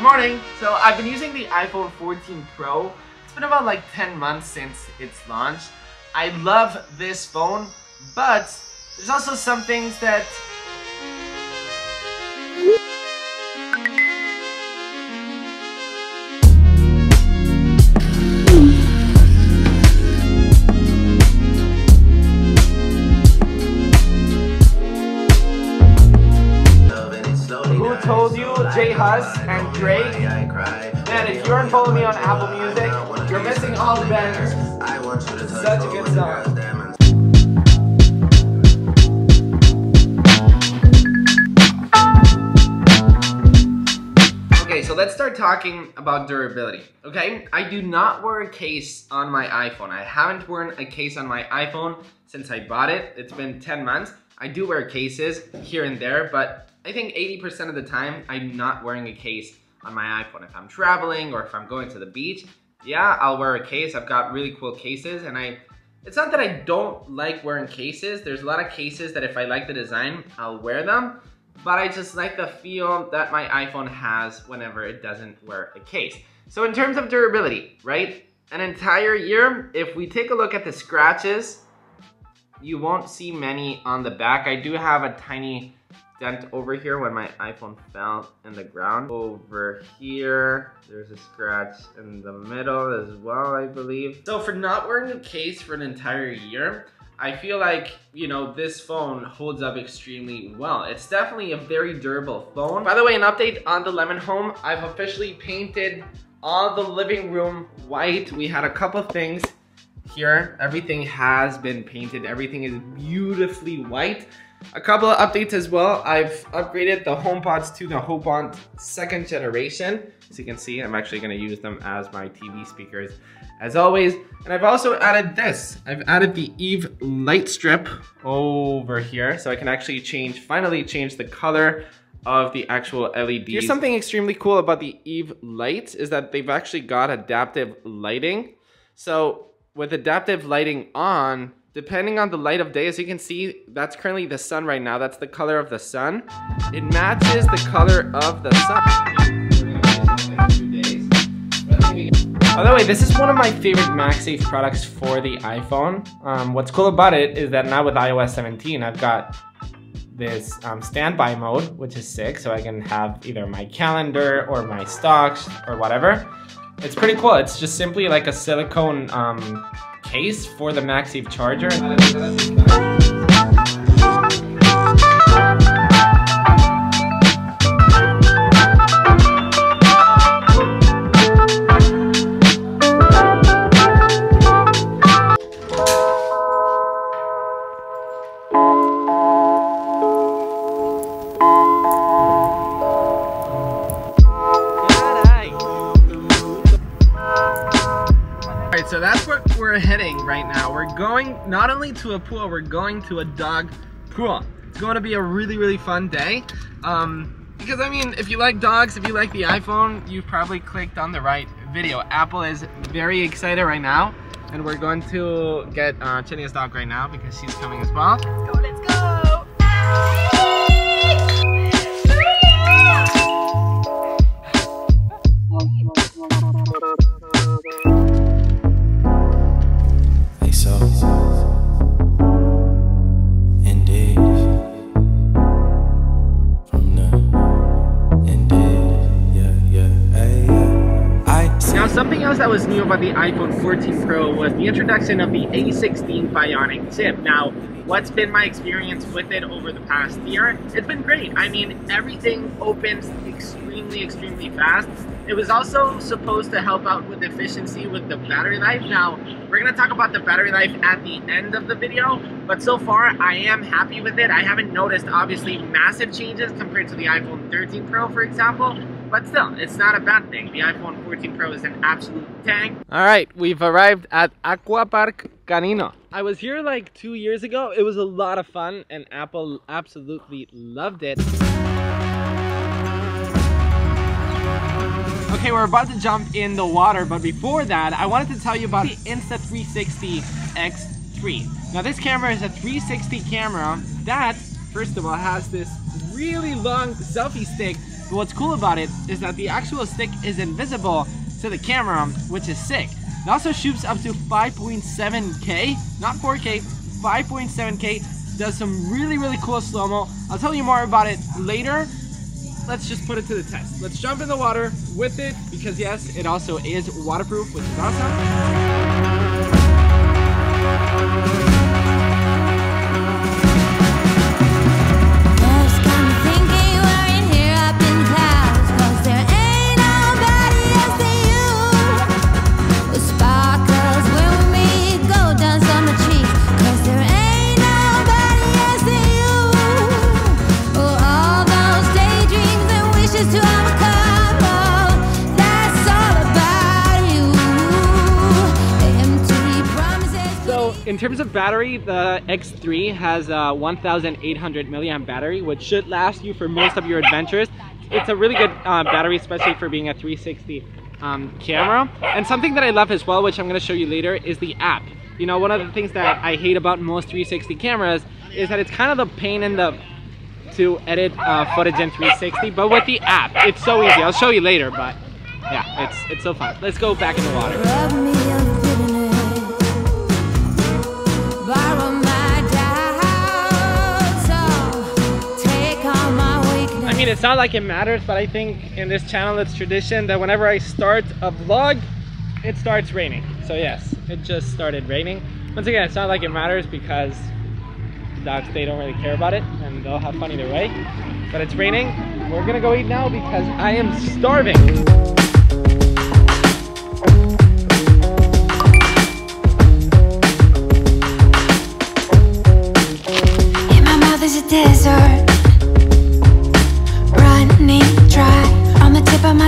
Good morning! So I've been using the iPhone 14 Pro. It's been about like 10 months since its launch. I love this phone, but there's also some things that told you, Jay Huss and Drake, that if you aren't following me on Apple Music, you're missing all the bangers. Such a good song. Okay, so let's start talking about durability, okay? I do not wear a case on my iPhone. I haven't worn a case on my iPhone since I bought it. It's been 10 months. I do wear cases here and there, but I think 80% of the time, I'm not wearing a case on my iPhone. If I'm traveling or if I'm going to the beach, yeah, I'll wear a case. I've got really cool cases, and it's not that I don't like wearing cases. There's a lot of cases that if I like the design, I'll wear them, but I just like the feel that my iPhone has whenever it doesn't wear a case. So in terms of durability, right? An entire year, if we take a look at the scratches, you won't see many on the back. I do have a tiny dent over here when my iPhone fell in the ground. Over here, there's a scratch in the middle as well, I believe. So for not wearing a case for an entire year, I feel like, you know, this phone holds up extremely well. It's definitely a very durable phone. By the way, an update on the Lemon Home. I've officially painted all the living room white. We had a couple things here. Everything has been painted. Everything is beautifully white. A couple of updates as well. I've upgraded the HomePods to the HomePod 2nd generation. As you can see, I'm actually going to use them as my TV speakers as always. And I've also added this. I've added the Eve light strip over here, so I can actually finally change the color of the actual LEDs. Here's something extremely cool about the Eve lights is that they've actually got adaptive lighting. So with adaptive lighting on, depending on the light of day, as you can see, that's currently the sun right now. That's the color of the sun. It matches the color of the sun. By the way, this is one of my favorite MagSafe products for the iPhone. What's cool about it is that now with iOS 17, I've got this standby mode, which is sick. So I can have either my calendar or my stocks or whatever. It's pretty cool. It's just simply like a silicone case for the MagSafe charger. So that's where we're heading right now. We're going not only to a pool, we're going to a dog pool. It's going to be a really, really fun day. Because I mean, if you like dogs, if you like the iPhone, you've probably clicked on the right video. Apple is very excited right now, and we're going to get Chenia's dog right now because she's coming as well. Let's go, let's go! Something else that was new about the iPhone 14 Pro was the introduction of the A16 Bionic chip. Now, what's been my experience with it over the past year? It's been great. I mean, everything opens extremely, extremely fast. It was also supposed to help out with efficiency with the battery life. Now, we're going to talk about the battery life at the end of the video, but so far I am happy with it. I haven't noticed, obviously, massive changes compared to the iPhone 13 Pro, for example. But still, it's not a bad thing. The iPhone 14 Pro is an absolute tank. All right, we've arrived at Aqua Park Canino. I was here like 2 years ago. It was a lot of fun and Apple absolutely loved it. Okay, we're about to jump in the water, but before that, I wanted to tell you about the Insta360 X3. Now this camera is a 360 camera that, first of all, has this really long selfie stick But what's cool about it is that the actual stick is invisible to the camera, which is sick. It also shoots up to 5.7K, not 4K, 5.7K. Does some really cool slow-mo. I'll tell you more about it later. Let's just put it to the test. Let's jump in the water with it, because yes, it also is waterproof, which is awesome. In terms of battery, the X3 has a 1,800 milliamp battery, which should last you for most of your adventures. It's a really good battery, especially for being a 360 camera. And something that I love as well, which I'm going to show you later, is the app. You know, one of the things that I hate about most 360 cameras is that it's kind of the pain in the to edit footage in 360. But with the app, it's so easy. I'll show you later, but yeah, it's so fun. Let's go back in the water. I mean, it's not like it matters, but I think in this channel it's tradition that whenever I start a vlog, it starts raining. So yes, it just started raining. Once again, it's not like it matters because the dogs, they don't really care about it and they'll have fun either way. But it's raining. We're gonna go eat now because I am starving.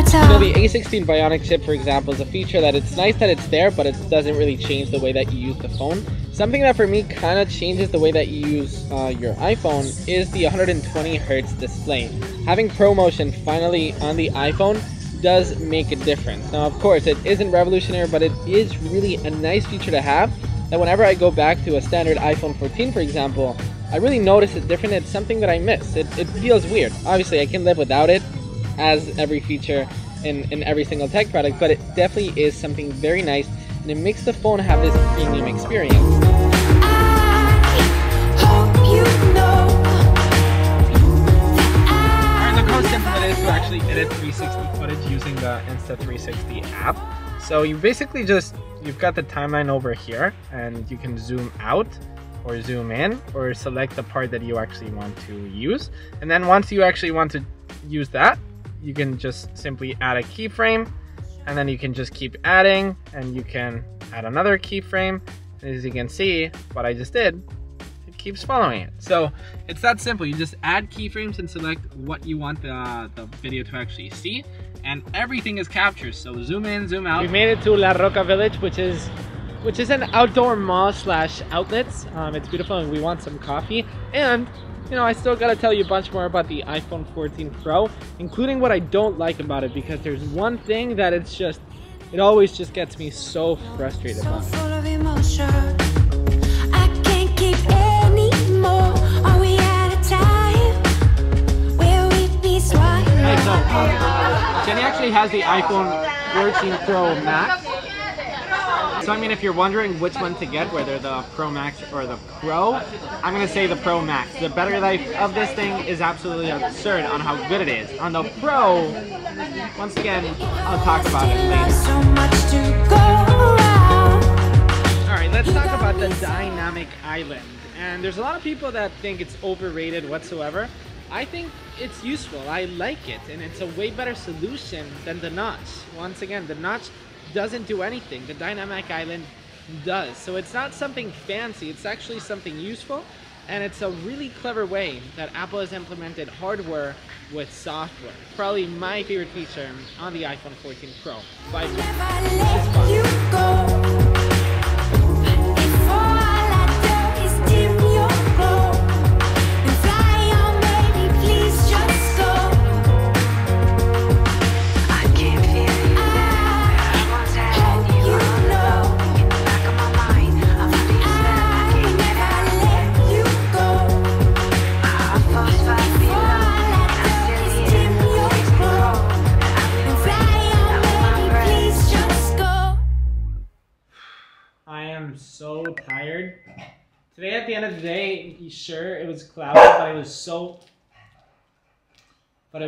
So the A16 Bionic chip, for example, is a feature that it's nice that it's there, but it doesn't really change the way that you use the phone. Something that for me kind of changes the way that you use your iPhone is the 120Hz display. Having ProMotion finally on the iPhone does make a difference. Now, of course, it isn't revolutionary, but it is really a nice feature to have, that whenever I go back to a standard iPhone 14, for example, I really notice it different. It's something that I miss. It feels weird. Obviously, I can live without it, as every feature in every single tech product, but it definitely is something very nice, and it makes the phone have this premium experience. The concept for this is to actually edit 360 footage using the Insta360 app. So you basically just, you've got the timeline over here, and you can zoom out or zoom in or select the part that you actually want to use. And then once you actually want to use that, you can just simply add a keyframe, and then you can just keep adding, and you can add another keyframe. And as you can see, what I just did, it keeps following it. So it's that simple. You just add keyframes and select what you want the video to actually see, and everything is captured. So zoom in, zoom out. We made it to La Roca Village, which is an outdoor mall slash outlets. It's beautiful, and we want some coffee. And you know, I still gotta tell you a bunch more about the iPhone 14 Pro, including what I don't like about it, because there's one thing that it's just, it always just gets me so frustrated about it. Hey, so, Jenny actually has the iPhone 14 Pro Max. So I mean, if you're wondering which one to get, whether the Pro Max or the Pro, I'm gonna say the Pro Max. The battery life of this thing is absolutely absurd on how good it is. On the Pro, once again, I'll talk about it later. All right, let's talk about the Dynamic Island. And there's a lot of people that think it's overrated whatsoever. I think it's useful, I like it, and it's a way better solution than the Notch. Once again, the Notch doesn't do anything. The Dynamic Island does. So it's not something fancy, it's actually something useful, and it's a really clever way that Apple has implemented hardware with software. Probably my favorite feature on the iPhone 14 Pro. By far. weird. Today, at the end of the day, sure, it was cloudy, but it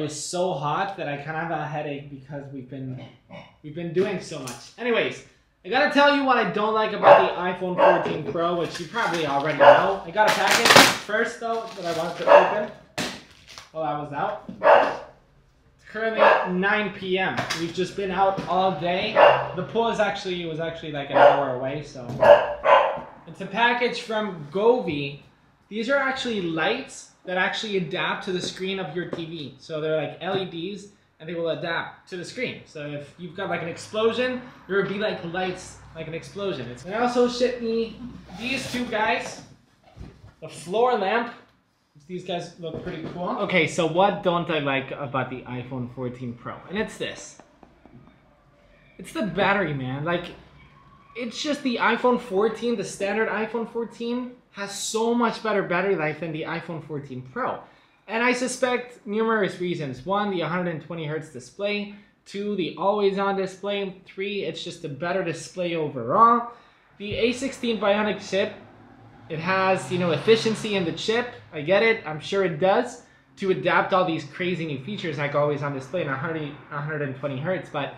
was so hot that I kind of have a headache because we've been doing so much. Anyways, I gotta tell you what I don't like about the iPhone 14 Pro, which you probably already know. I got a package first though that I wanted to open while I was out. It's currently 9 p.m. We've just been out all day. The pool was actually like an hour away, so it's a package from Govee. These are actually lights that actually adapt to the screen of your TV. So they're like LEDs and they will adapt to the screen. So if you've got like an explosion, there would be like lights, like an explosion. They also shipped me these two guys, the floor lamp. These guys look pretty cool. Okay, so what don't I like about the iPhone 14 Pro? And it's this. It's the battery, man. Like, it's just the iPhone 14, the standard iPhone 14, has so much better battery life than the iPhone 14 Pro. And I suspect numerous reasons. One, the 120Hz display. Two, the always-on display. Three, it's just a better display overall. The A16 Bionic chip, it has, you know, efficiency in the chip. I get it, I'm sure it does, to adapt all these crazy new features like always-on display and 120Hz, but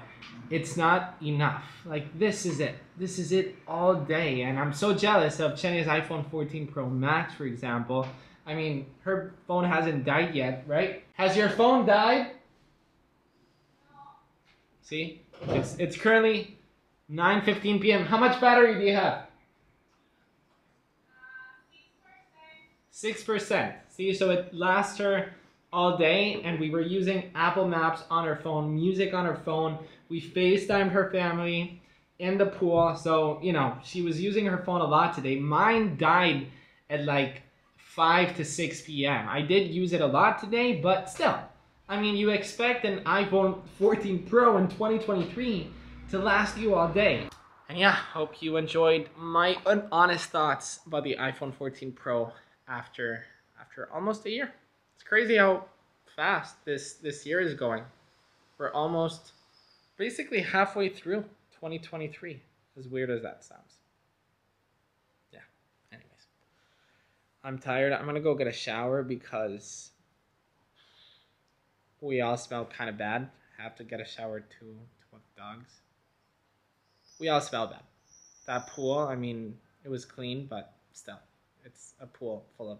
it's not enough. Like, this is it. This is it all day. And I'm so jealous of Chenya's iPhone 14 Pro Max, for example. I mean, her phone hasn't died yet, right? Has your phone died? See? It's currently 9:15 p.m. How much battery do you have? 6%. See, so it lasts her all day, and we were using Apple Maps on her phone, music on her phone. We FaceTimed her family in the pool. So, you know, she was using her phone a lot today. Mine died at like 5 to 6 p.m. I did use it a lot today, but still. I mean, you expect an iPhone 14 Pro in 2023 to last you all day. And yeah, hope you enjoyed my honest thoughts about the iPhone 14 Pro after almost a year. It's crazy how fast this year is going. We're almost basically halfway through 2023, as weird as that sounds. Yeah, anyways. I'm tired. I'm gonna go get a shower because we all smell kind of bad. I have to get a shower too, to walk dogs. We all smell bad. That pool, I mean, it was clean, but still, it's a pool full of